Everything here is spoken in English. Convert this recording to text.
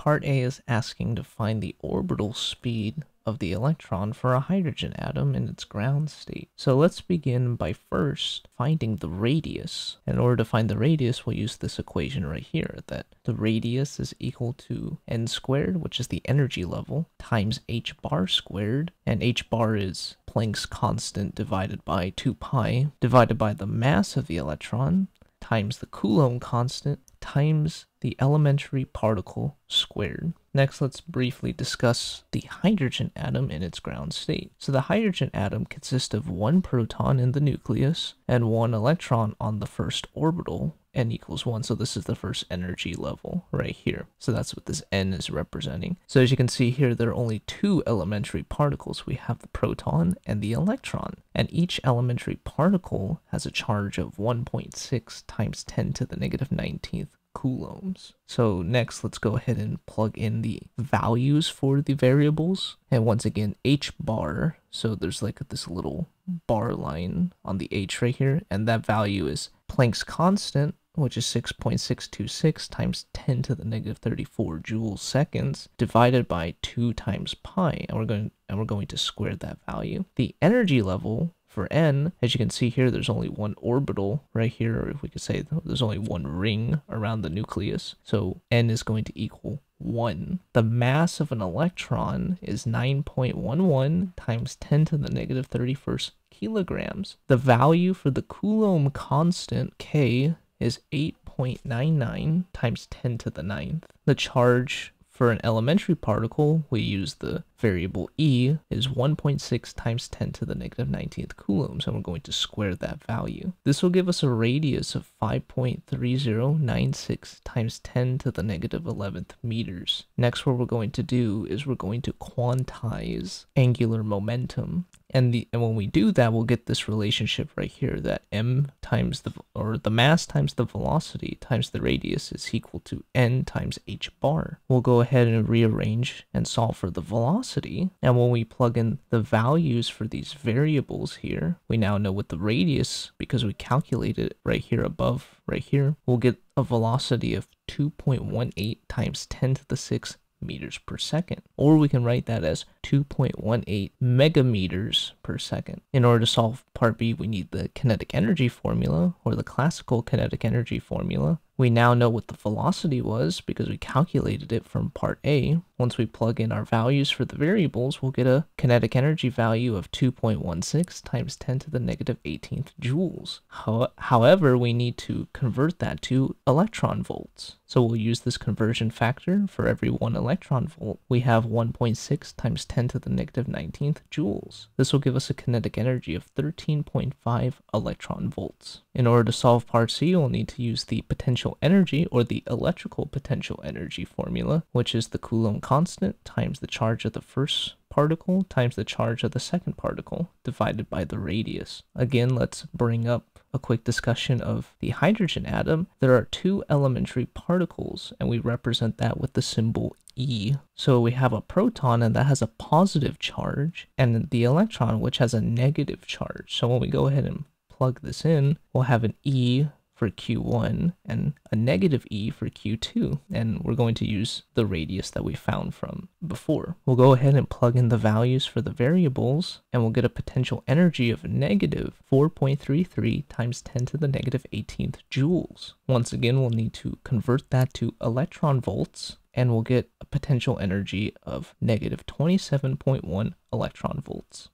Part A is asking to find the orbital speed of the electron for a hydrogen atom in its ground state. So let's begin by first finding the radius. In order to find the radius, we'll use this equation right here, that the radius is equal to n squared, which is the energy level, times h bar squared, and h bar is Planck's constant divided by 2 pi, divided by the mass of the electron, times the Coulomb constant, times the elementary particle squared. Next, let's briefly discuss the hydrogen atom in its ground state. So the hydrogen atom consists of one proton in the nucleus and one electron on the first orbital, n equals 1, so this is the first energy level right here. So that's what this n is representing. So as you can see here, there are only two elementary particles. We have the proton and the electron, and each elementary particle has a charge of 1.6 times 10 to the negative 19th coulombs. So next, let's go ahead and plug in the values for the variables. And once again, h bar, so there's like this little bar line on the h right here, and that value is Planck's constant, which is 6.626 times 10 to the negative 34 joules seconds, divided by 2 times pi, and we're going to square that value. The energy level for n, as you can see here, there's only one orbital right here, or if we could say there's only one ring around the nucleus, so n is going to equal 1. The mass of an electron is 9.11 times 10 to the negative 31st kilograms. The value for the Coulomb constant, K, is 8.99 times 10 to the 9th. The charge for an elementary particle, we use the variable E, is 1.6 times 10 to the negative 19th coulombs, and we're going to square that value. This will give us a radius of 5.3096 times 10 to the negative 11th meters. Next, what we're going to do is we're going to quantize angular momentum. And when we do that, we'll get this relationship right here, that m times the mass times the velocity times the radius is equal to n times h bar. We'll go ahead and rearrange and solve for the velocity. And when we plug in the values for these variables here, we now know what the radius, because we calculated it right here above right here, we'll get a velocity of 2.18 times 10 to the 6th meters per second, or we can write that as 2.18 megameters per second. In order to solve part B, we need the kinetic energy formula, or the classical kinetic energy formula. We now know what the velocity was because we calculated it from part A. Once we plug in our values for the variables, we'll get a kinetic energy value of 2.16 times 10 to the negative 18th joules. However, we need to convert that to electron volts. So we'll use this conversion factor. For every 1 electron volt, we have 1.6 times 10 to the negative 19th joules. This will give us a kinetic energy of 13.5 electron volts. In order to solve part C, we'll need to use the potential energy, or the electrical potential energy formula, which is the Coulomb constant times the charge of the first particle times the charge of the second particle divided by the radius. Again, let's bring up a quick discussion of the hydrogen atom. There are two elementary particles, and we represent that with the symbol E. So we have a proton, and that has a positive charge, and the electron, which has a negative charge. So when we go ahead and plug this in, we'll have an E for Q1 and a negative E for Q2, and we're going to use the radius that we found from before. We'll go ahead and plug in the values for the variables, and we'll get a potential energy of negative 4.33 times 10 to the negative 18th joules. Once again, we'll need to convert that to electron volts, and we'll get a potential energy of negative 27.1 electron volts.